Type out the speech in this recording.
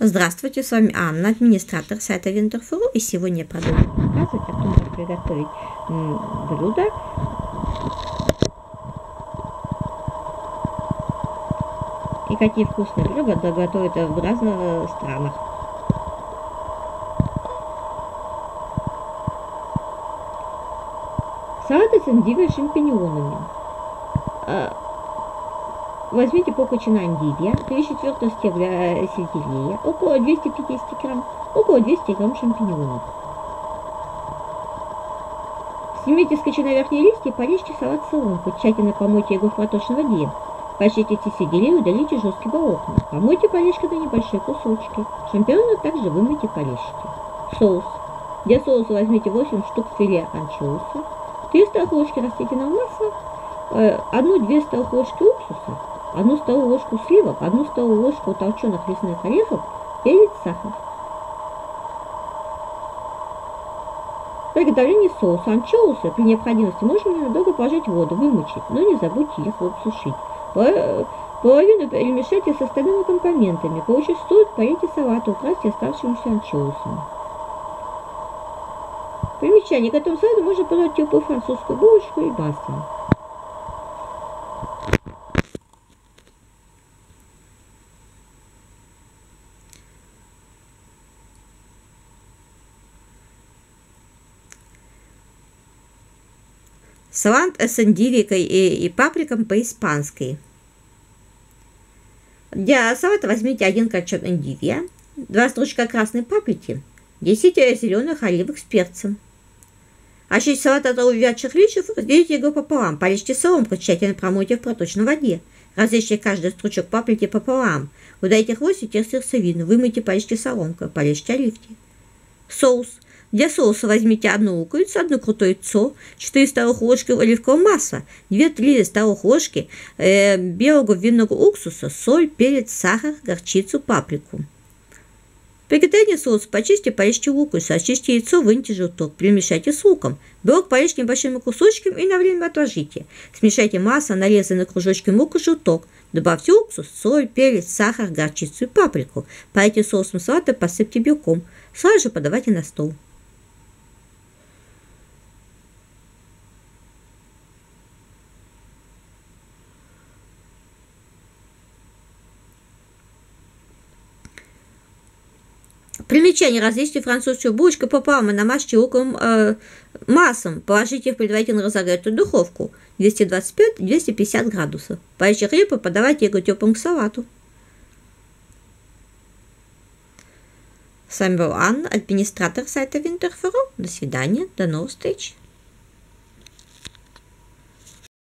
Здравствуйте, с вами Анна, администратор сайта Winterfural, и сегодня я продолжу показывать, как можно приготовить блюдо и какие вкусные блюда готовят в разных странах. Салаты с эндивией и шампиньонами. Возьмите полкочана эндивия, 3/4 стебля сельдерея, около 250 грамм, около 200 грамм шампиньонов. Снимите с кочана верхние листья и порежьте салат соломкой, тщательно помойте его в картошном воде, почистите сельдерей и удалите жесткие волокна, помойте полежки на небольшие кусочки, шампиньоны также вымойте полежки. Соус. Для соуса возьмите 8 штук филе анчоуса, 3 столовые ложки растительного масла, 1-2 столовых ложки уксуса, 1 столовую ложку сливок, 1 столовую ложку толченых лесных орехов, перец, сахар. При приготовлении соуса анчоусы при необходимости можно ненадолго положить в воду, вымочить, но не забудьте их обсушить. Половину перемешайте с остальными компонентами, получив соус, порейте салат, украсьте оставшимся анчоусом. Примечание: к этому салату можно подать теплую французскую булочку и масло. Салат с эндивикой и паприком по-испански. Для салата возьмите 1 кочан эндивия, 2 стручка красной паприки, 10 зеленых оливок с перцем. Очистите салат от увядших листьев, разделите его пополам, порежьте соломкой, тщательно промойте в проточной воде. Разрежьте каждый стручок паприки пополам, удалите хвост и сердцевину, вымойте, порежьте соломкой, порежьте оливки. Соус. Для соуса возьмите 1 луковицу, 1 крутое яйцо, 4 столовых ложки оливкового масла, 2-3 столовых ложки белого винного уксуса, соль, перец, сахар, горчицу, паприку. При приготовлении соуса почистите, порежьте луковицу, очистите яйцо, выньте желток, перемешайте с луком. Белок порежьте небольшими кусочками и на время отложите. Смешайте масло, нарезанные кружочки муку, желток. Добавьте уксус, соль, перец, сахар, горчицу и паприку. Полейте соусом салата, посыпьте белком. Сразу же подавайте на стол. Примечание: разрежьте французскую булочку пополам и намажьте луковым маслом. Положите в предварительно разогретую духовку 225-250 градусов. Порежьте хлеб и подавайте его теплым к салату. С вами была Анна, администратор сайта Winterfural. До свидания, до новых встреч.